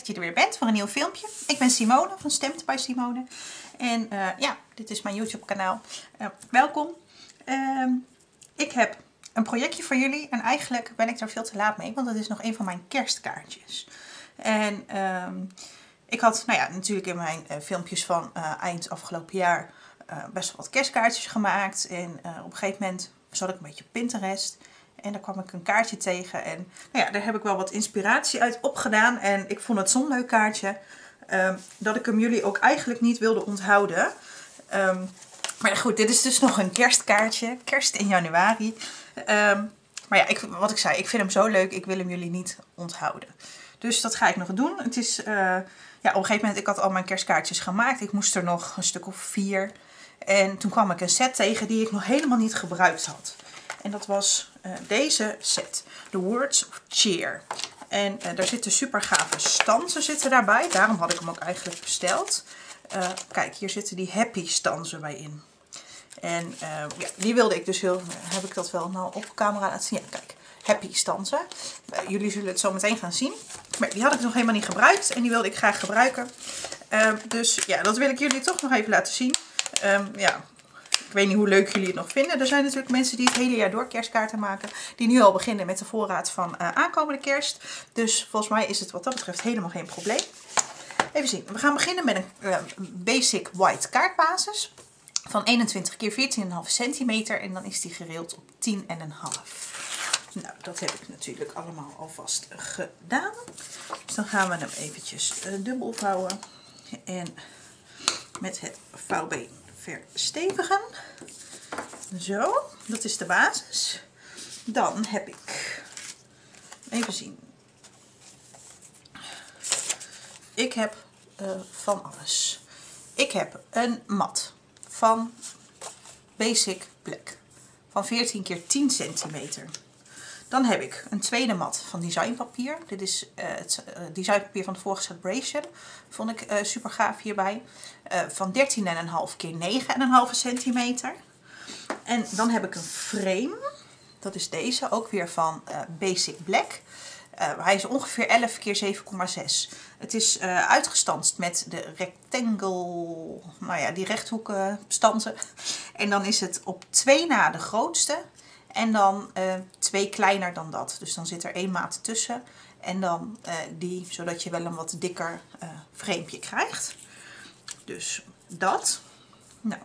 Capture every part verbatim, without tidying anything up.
dat je er weer bent voor een nieuw filmpje. Ik ben Simone van Stamped by Simone. En uh, ja, dit is mijn YouTube kanaal. Uh, welkom. Uh, ik heb een projectje voor jullie. En eigenlijk ben ik daar veel te laat mee. Want dat is nog een van mijn kerstkaartjes. En uh, ik had nou ja, natuurlijk in mijn uh, filmpjes van uh, eind afgelopen jaar uh, best wel wat kerstkaartjes gemaakt. En uh, op een gegeven moment zat ik een beetje op Pinterest. En daar kwam ik een kaartje tegen. En nou ja, daar heb ik wel wat inspiratie uit opgedaan. En ik vond het zo'n leuk kaartje. Um, dat ik hem jullie ook eigenlijk niet wilde onthouden. Um, maar goed, dit is dus nog een kerstkaartje. Kerst in januari. Um, maar ja, ik, wat ik zei. Ik vind hem zo leuk. Ik wil hem jullie niet onthouden. Dus dat ga ik nog doen. Het is, uh, ja, op een gegeven moment, ik had al mijn kerstkaartjes gemaakt. Ik moest er nog een stuk of vier. En toen kwam ik een set tegen die ik nog helemaal niet gebruikt had. En dat was uh, deze set. The Words of Cheer. En uh, daar zitten super gave stansen zitten daarbij. Daarom had ik hem ook eigenlijk besteld. Uh, kijk, hier zitten die happy stansen bij in. En uh, ja, die wilde ik dus heel... Uh, heb ik dat wel nou op camera laten zien? Ja, kijk. Happy stansen. Uh, jullie zullen het zo meteen gaan zien. Maar die had ik nog helemaal niet gebruikt. En die wilde ik graag gebruiken. Uh, dus ja, dat wil ik jullie toch nog even laten zien. Um, ja... Ik weet niet hoe leuk jullie het nog vinden. Er zijn natuurlijk mensen die het hele jaar door kerstkaarten maken. Die nu al beginnen met de voorraad van uh, aankomende kerst. Dus volgens mij is het wat dat betreft helemaal geen probleem. Even zien. We gaan beginnen met een uh, basic white kaartbasis. Van eenentwintig keer veertien komma vijf centimeter. En dan is die gereeld op tien komma vijf. Nou, dat heb ik natuurlijk allemaal alvast gedaan. Dus dan gaan we hem eventjes uh, dubbel vouwen. En met het vouwbeen verstevigen. Zo, dat is de basis. Dan heb ik, even zien, ik heb uh, van alles. Ik heb een mat van basic black van veertien keer tien centimeter. Dan heb ik een tweede mat van designpapier. Dit is uh, het uh, designpapier van de vorige set Brayshel. Vond ik uh, super gaaf hierbij. Uh, van dertien komma vijf keer negen komma vijf centimeter. En dan heb ik een frame. Dat is deze. Ook weer van uh, Basic Black. Uh, hij is ongeveer elf keer zeven komma zes. Het is uh, uitgestanst met de rectangle. Nou ja, die rechthoekstansen. En dan is het op twee na de grootste. En dan uh, twee kleiner dan dat. Dus dan zit er één maat tussen. En dan uh, die, zodat je wel een wat dikker uh, frame krijgt. Dus dat. Nou,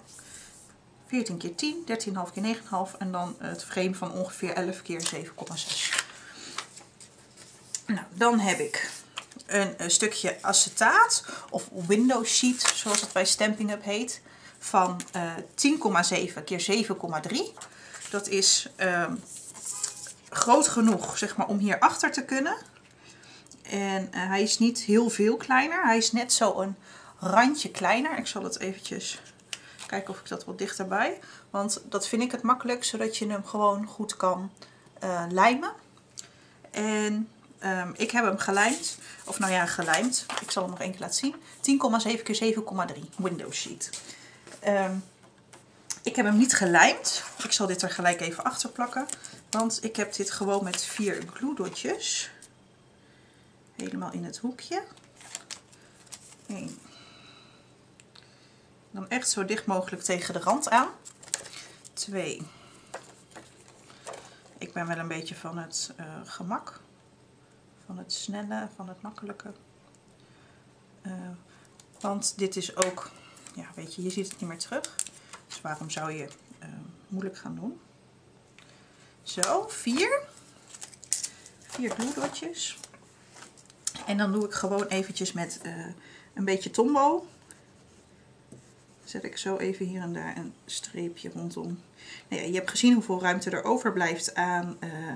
veertien keer tien, dertien komma vijf keer negen komma vijf. En dan het frame van ongeveer elf keer zeven komma zes. Nou, dan heb ik een, een stukje acetaat. Of window sheet, zoals het bij Stampin' Up! Heet. Van uh, tien komma zeven keer zeven komma drie. Dat is uh, groot genoeg, zeg maar, om hier achter te kunnen. En uh, hij is niet heel veel kleiner. Hij is net zo een randje kleiner. Ik zal het eventjes kijken of ik dat wat dichterbij. Want dat vind ik het makkelijk, zodat je hem gewoon goed kan uh, lijmen. En um, ik heb hem gelijmd. Of nou ja, gelijmd. Ik zal hem nog één keer laten zien. tien komma zeven keer zeven komma drie window sheet. Um, Ik heb hem niet gelijmd. Ik zal dit er gelijk even achter plakken. Want ik heb dit gewoon met vier glue-dotjes. Helemaal in het hoekje. Eén. Dan echt zo dicht mogelijk tegen de rand aan. Twee. Ik ben wel een beetje van het uh, gemak. Van het snelle, van het makkelijke. Uh, want dit is ook... Ja, weet je, je ziet het niet meer terug. Dus waarom zou je uh, moeilijk gaan doen? Zo, vier. Vier glue-dotjes. En dan doe ik gewoon eventjes met uh, een beetje Tombow. Zet ik zo even hier en daar een streepje rondom. Nou ja, je hebt gezien hoeveel ruimte er overblijft aan uh,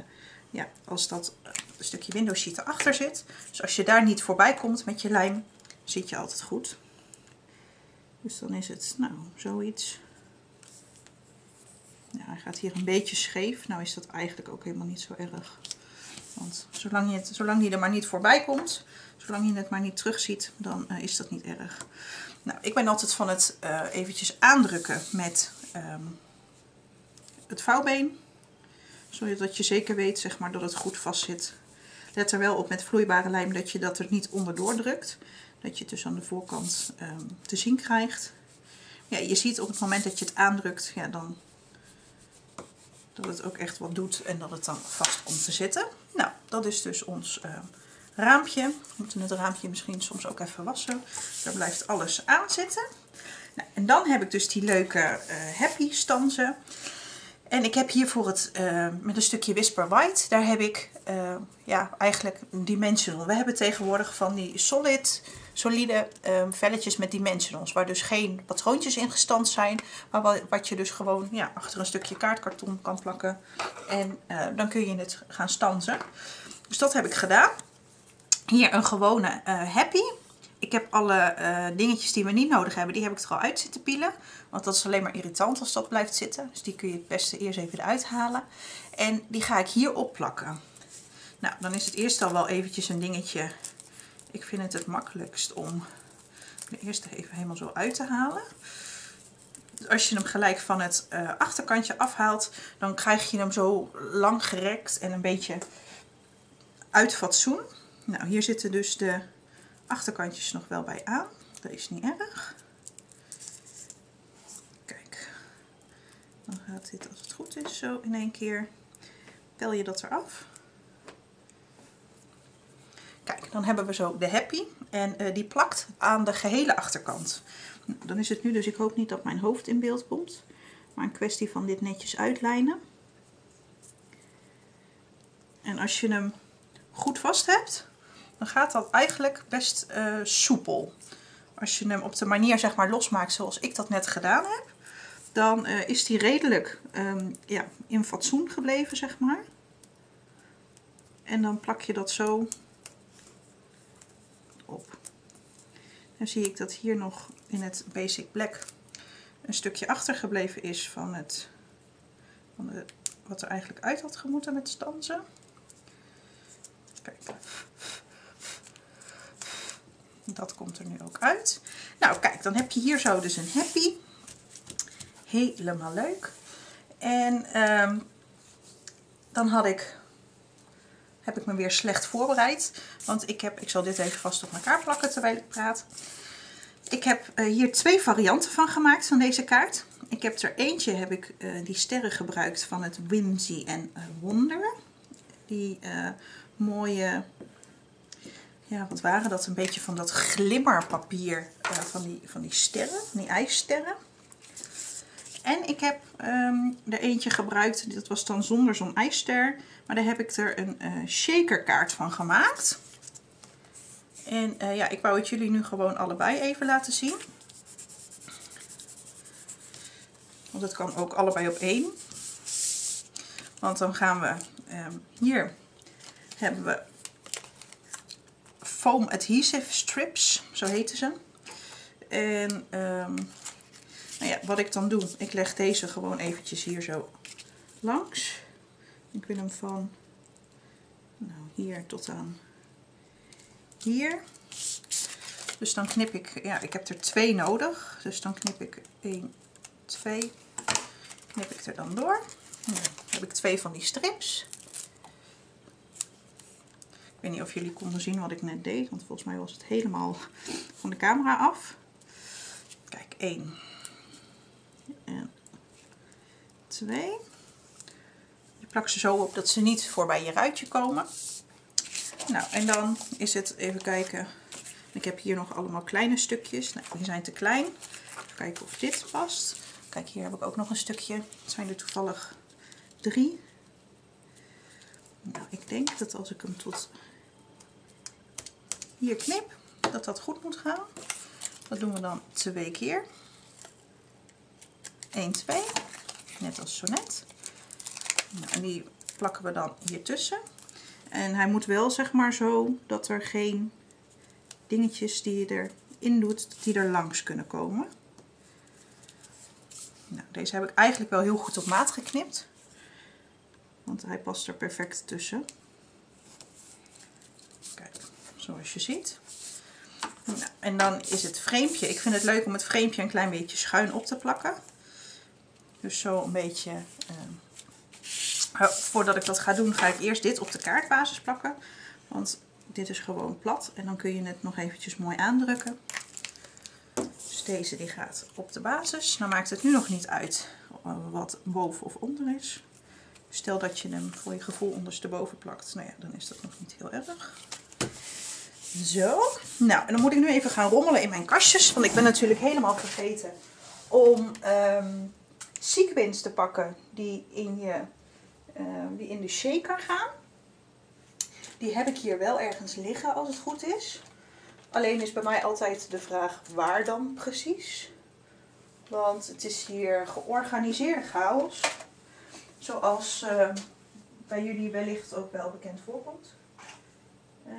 ja, als dat stukje window sheet erachter zit. Dus als je daar niet voorbij komt met je lijm, zit je altijd goed. Dus dan is het, nou, zoiets. Ja, hij gaat hier een beetje scheef. Nou is dat eigenlijk ook helemaal niet zo erg. Want zolang, je het, zolang die er maar niet voorbij komt, zolang je het maar niet terugziet, dan uh, is dat niet erg. Nou, ik ben altijd van het uh, eventjes aandrukken met um, het vouwbeen. Zodat je zeker weet, zeg maar, dat het goed vast zit. Let er wel op met vloeibare lijm dat je dat er niet onderdoor drukt. Dat je het dus aan de voorkant um, te zien krijgt. Ja, je ziet op het moment dat je het aandrukt, ja, dan, dat het ook echt wat doet en dat het dan vast komt te zitten. Nou, dat is dus ons uh, raampje. We moeten het raampje misschien soms ook even wassen. Daar blijft alles aan zitten. Nou, en dan heb ik dus die leuke uh, happy stansen. En ik heb hiervoor het, uh, met een stukje Whisper White, daar heb ik uh, ja, eigenlijk een dimensional. We hebben tegenwoordig van die solid, solide uh, velletjes met dimensionals, waar dus geen patroontjes in gestand zijn, maar wat, wat je dus gewoon ja, achter een stukje kaartkarton kan plakken. En uh, dan kun je het gaan stansen. Dus dat heb ik gedaan. Hier een gewone uh, happy. Ik heb alle uh, dingetjes die we niet nodig hebben, die heb ik er al uit zitten pielen. Want dat is alleen maar irritant als dat blijft zitten. Dus die kun je het beste eerst even eruit halen. En die ga ik hier opplakken. Nou, dan is het eerst al wel eventjes een dingetje. Ik vind het het makkelijkst om de eerste even helemaal zo uit te halen. Dus als je hem gelijk van het uh, achterkantje afhaalt, dan krijg je hem zo lang gerekt en een beetje uit fatsoen. Nou, hier zitten dus de achterkantjes nog wel bij aan. Dat is niet erg. Kijk, dan gaat dit als het goed is zo in één keer. Pel je dat eraf. Kijk, dan hebben we zo de happy en uh, die plakt aan de gehele achterkant. Nou, dan is het nu dus, ik hoop niet dat mijn hoofd in beeld komt, maar een kwestie van dit netjes uitlijnen. En als je hem goed vast hebt, dan gaat dat eigenlijk best uh, soepel. Als je hem op de manier zeg maar losmaakt zoals ik dat net gedaan heb, dan uh, is die redelijk um, ja, in fatsoen gebleven zeg maar. En dan plak je dat zo op. Dan zie ik dat hier nog in het basic black een stukje achtergebleven is van, het, van de, wat er eigenlijk uit had gemoeten met stansen. Kijk. Dat komt er nu ook uit. Nou kijk, dan heb je hier zo dus een happy. Helemaal leuk. En um, dan had ik, heb ik me weer slecht voorbereid. Want ik heb, ik zal dit even vast op elkaar plakken terwijl ik praat. Ik heb uh, hier twee varianten van gemaakt van deze kaart. Ik heb er eentje, heb ik uh, die sterren gebruikt van het Whimsy and Wonder. Die uh, mooie... Ja, wat waren dat? Een beetje van dat glimmerpapier uh, van, die, van die sterren, van die ijssterren. En ik heb um, er eentje gebruikt, dat was dan zonder zo'n ijsster. Maar daar heb ik er een uh, shakerkaart van gemaakt. En uh, ja, ik wou het jullie nu gewoon allebei even laten zien. Want het kan ook allebei op één. Want dan gaan we, um, hier hebben we... Foam Adhesive Strips, zo heten ze. En um, nou ja, wat ik dan doe, ik leg deze gewoon eventjes hier zo langs. Ik wil hem van nou, hier tot aan hier. Dus dan knip ik, ja, ik heb er twee nodig. Dus dan knip ik één, twee, knip ik er dan door. Nou, dan heb ik twee van die strips. Ik weet niet of jullie konden zien wat ik net deed, want volgens mij was het helemaal van de camera af. Kijk, één. En twee. Je plakt ze zo op dat ze niet voorbij je ruitje komen. Nou, en dan is het, even kijken. Ik heb hier nog allemaal kleine stukjes. Nou, die zijn te klein. Even kijken of dit past. Kijk, hier heb ik ook nog een stukje. Het zijn er toevallig drie. Nou, ik denk dat als ik hem tot hier knip, dat dat goed moet gaan. Dat doen we dan twee keer. één, twee. Net als zo net. Nou, en die plakken we dan hier tussen. En hij moet wel zeg maar zo dat er geen dingetjes die je erin doet, die er langs kunnen komen. Nou, deze heb ik eigenlijk wel heel goed op maat geknipt. Want hij past er perfect tussen. Kijk, zoals je ziet. Nou, en dan is het framepje. Ik vind het leuk om het framepje een klein beetje schuin op te plakken. Dus zo een beetje... Eh, voordat ik dat ga doen, ga ik eerst dit op de kaartbasis plakken. Want dit is gewoon plat en dan kun je het nog eventjes mooi aandrukken. Dus deze die gaat op de basis. Nou maakt het nu nog niet uit wat boven of onder is. Stel dat je hem voor je gevoel ondersteboven plakt. Nou ja, dan is dat nog niet heel erg. Zo. Nou, en dan moet ik nu even gaan rommelen in mijn kastjes. Want ik ben natuurlijk helemaal vergeten om um, sequins te pakken die in, je, uh, die in de shaker gaan. Die heb ik hier wel ergens liggen als het goed is. Alleen is bij mij altijd de vraag waar dan precies. Want het is hier georganiseerde chaos. Zoals uh, bij jullie wellicht ook wel bekend voorkomt. Uh,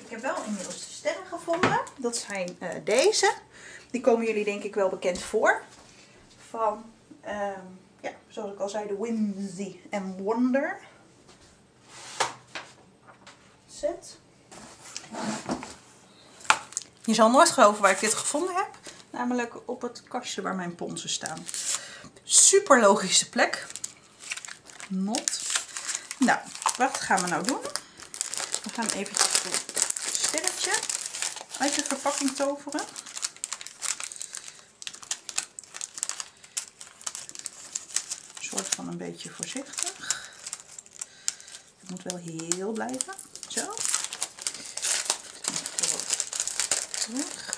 ik heb wel inmiddels de sterren gevonden. Dat zijn uh, deze. Die komen jullie denk ik wel bekend voor. Van, uh, ja, zoals ik al zei, de Whimsy and Wonder set. Je zal nooit geloven waar ik dit gevonden heb. Namelijk op het kastje waar mijn ponzen staan. Super logische plek. Not. Nou, wat gaan we nou doen? We gaan eventjes het sterretje uit de verpakking toveren. Een soort van een beetje voorzichtig. Het moet wel heel blijven. Zo. Terug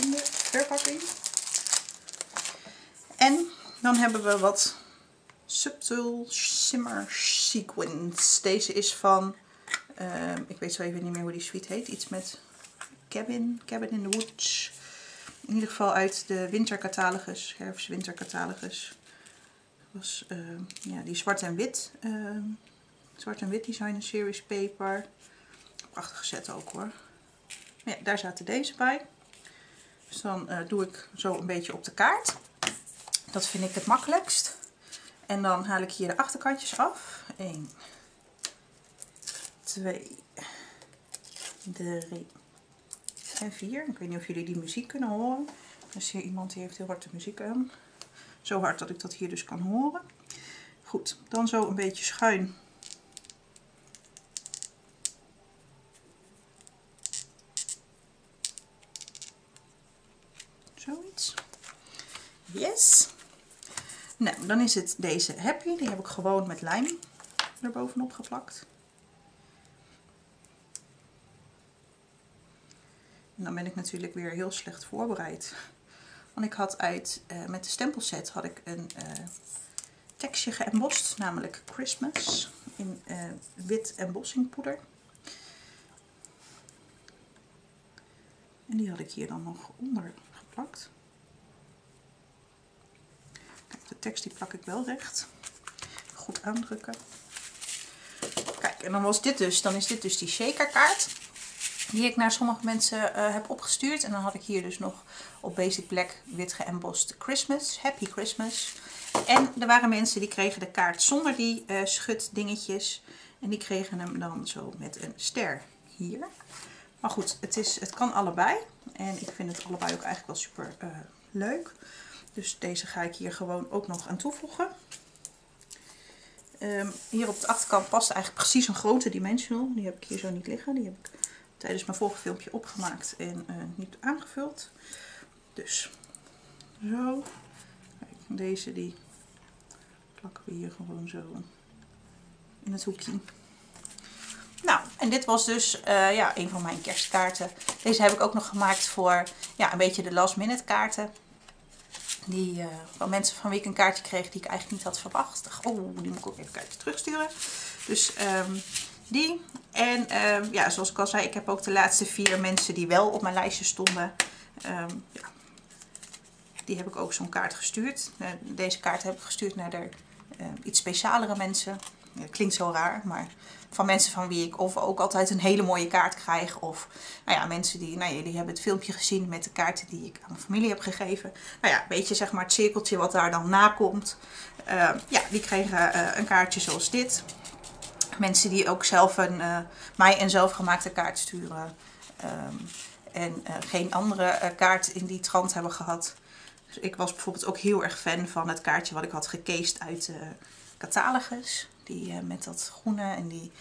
in de verpakking. En dan hebben we wat Subtle Simmer Sequins. Deze is van, uh, ik weet zo even niet meer hoe die suite heet. Iets met Cabin, Cabin in the Woods. In ieder geval uit de wintercatalogus, herfst-wintercatalogus. Was uh, ja, die zwart en wit, uh, zwart en wit designer series paper. Prachtig set ook hoor. Ja, daar zaten deze bij. Dus dan uh, doe ik zo een beetje op de kaart. Dat vind ik het makkelijkst. En dan haal ik hier de achterkantjes af. één, twee, drie en vier. Ik weet niet of jullie die muziek kunnen horen. Er is hier iemand die heeft heel hard de muziek aan. Zo hard dat ik dat hier dus kan horen. Goed, dan zo een beetje schuin. Zoiets. Yes. Nou, dan is het deze Happy. Die heb ik gewoon met lijm erbovenop geplakt. En dan ben ik natuurlijk weer heel slecht voorbereid. Want ik had uit, uh, met de stempelset had ik een uh, tekstje geëmbost. Namelijk Christmas. In uh, wit embossingpoeder. En die had ik hier dan nog onder geplakt. De tekst die plak ik wel recht. Goed aandrukken. Kijk, en dan was dit dus, dan is dit dus die shakerkaart. Die ik naar sommige mensen uh, heb opgestuurd. En dan had ik hier dus nog op basic black wit geëmbossed Christmas. Happy Christmas. En er waren mensen die kregen de kaart zonder die uh, schuddingetjes. En die kregen hem dan zo met een ster hier. Maar goed, het, is, het kan allebei. En ik vind het allebei ook eigenlijk wel super uh, leuk. Dus deze ga ik hier gewoon ook nog aan toevoegen. Um, hier op de achterkant past eigenlijk precies een grote dimensional. Die heb ik hier zo niet liggen. Die heb ik tijdens mijn vorige filmpje opgemaakt en uh, niet aangevuld. Dus zo. Kijk, deze die plakken we hier gewoon zo in het hoekje. Nou, en dit was dus uh, ja, een van mijn kerstkaarten. Deze heb ik ook nog gemaakt voor ja, een beetje de last minute kaarten. Die uh, van mensen van wie ik een kaartje kreeg die ik eigenlijk niet had verwacht. Oh, die moet ik ook even een kaartje terugsturen. Dus um, die. En um, ja, zoals ik al zei, ik heb ook de laatste vier mensen die wel op mijn lijstje stonden. Um, ja, die heb ik ook zo'n kaart gestuurd. Uh, deze kaart heb ik gestuurd naar de uh, iets specialere mensen. Ja, dat klinkt zo raar, maar van mensen van wie ik of ook altijd een hele mooie kaart krijg. Of nou ja, mensen die, nou jullie hebben het filmpje gezien met de kaarten die ik aan mijn familie heb gegeven. Nou ja, een beetje zeg maar het cirkeltje wat daar dan nakomt. Uh, ja, die kregen uh, een kaartje zoals dit. Mensen die ook zelf een, uh, mij een zelfgemaakte kaart sturen. Um, en uh, geen andere uh, kaart in die trant hebben gehad. Dus ik was bijvoorbeeld ook heel erg fan van het kaartje wat ik had gecased uit... Uh, catalogus. Die uh, met dat groene en die...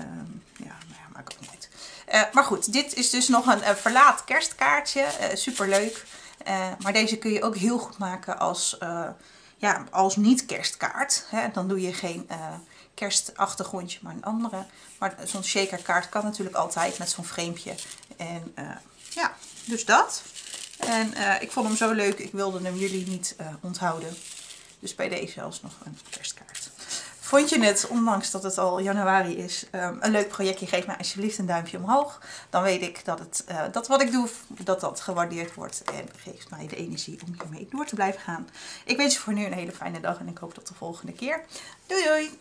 Um, ja, nou ja, maakt ook niet uit. Uh, maar goed, dit is dus nog een, een verlaat kerstkaartje. Uh, super leuk. Uh, maar deze kun je ook heel goed maken als, uh, ja, als niet kerstkaart. Hè? Dan doe je geen uh, kerstachtergrondje, maar een andere. Maar zo'n shakerkaart kan natuurlijk altijd met zo'n framepje. En uh, ja, dus dat. En uh, ik vond hem zo leuk. Ik wilde hem jullie niet uh, onthouden. Dus bij deze zelfs nog een kerstkaart. Vond je het, ondanks dat het al januari is, een leuk projectje? Geef mij alsjeblieft een duimpje omhoog. Dan weet ik dat, het, dat wat ik doe, dat dat gewaardeerd wordt. En geeft mij de energie om hiermee door te blijven gaan. Ik wens je voor nu een hele fijne dag en ik hoop tot de volgende keer. Doei doei!